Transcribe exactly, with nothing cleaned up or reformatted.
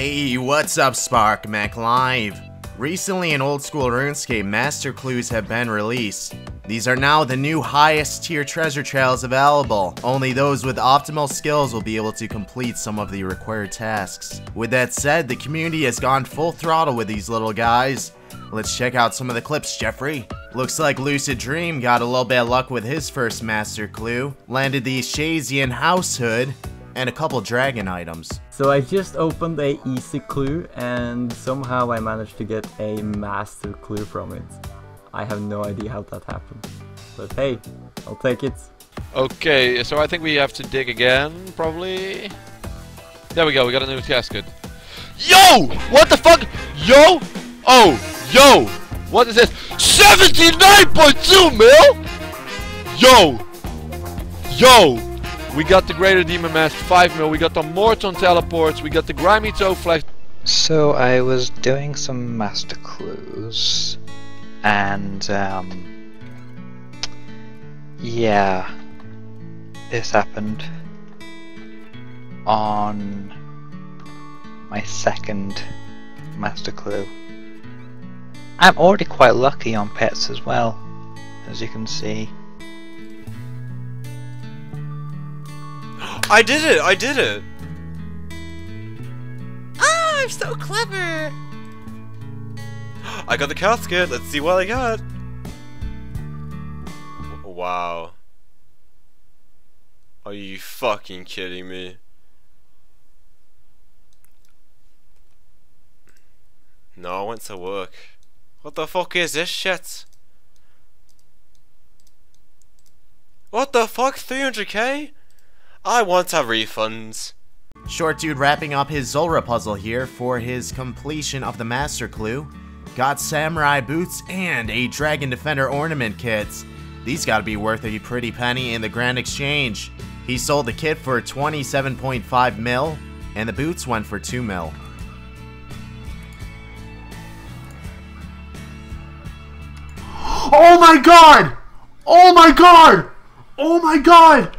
Hey, what's up, SparcMacLive? Recently in Old School RuneScape, Master Clues have been released. These are now the new highest tier treasure trails available. Only those with optimal skills will be able to complete some of the required tasks. With that said, the community has gone full throttle with these little guys. Let's check out some of the clips, Jeffrey. Looks like Lucid Dream got a little bit of luck with his first Master Clue. Landed the Shazian Househood and a couple dragon items. So I just opened a easy clue and somehow I managed to get a master clue from it. I have no idea how that happened, but hey, I'll take it. Okay, so I think we have to dig again, probably. There we go, we got a new casket. Yo! What the fuck? Yo! Oh! Yo! What is this? seventy-nine point two mil! Yo! Yo! We got the Greater Demon Mask five mil, we got the Morton Teleports, we got the Grimy Toe Flesh. So I was doing some Master Clues, and um, yeah, this happened on my second Master Clue. I'm already quite lucky on pets as well, as you can see. I did it! I did it! Ah, I'm so clever! I got the casket! Let's see what I got! Wow. Are you fucking kidding me? No, I went to work. What the fuck is this shit? What the fuck? three hundred K? I want our refunds. Short Dude wrapping up his Zulrah puzzle here for his completion of the Master Clue. Got Samurai Boots and a Dragon Defender Ornament Kit. These gotta be worth a pretty penny in the Grand Exchange. He sold the kit for twenty-seven point five mil, and the boots went for two mil. Oh my god! Oh my god! Oh my god!